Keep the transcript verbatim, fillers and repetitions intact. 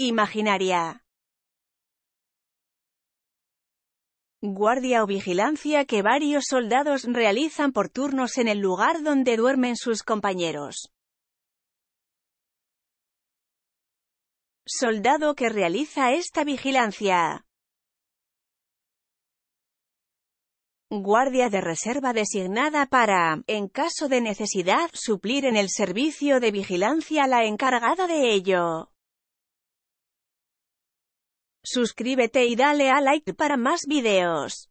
imaginaria. Guardia o vigilancia que varios soldados realizan por turnos en el lugar donde duermen sus compañeros. Soldado que realiza esta vigilancia. Guardia de reserva designada para, en caso de necesidad, suplir en el servicio de vigilancia a la encargada de ello. Suscríbete y dale a like para más videos.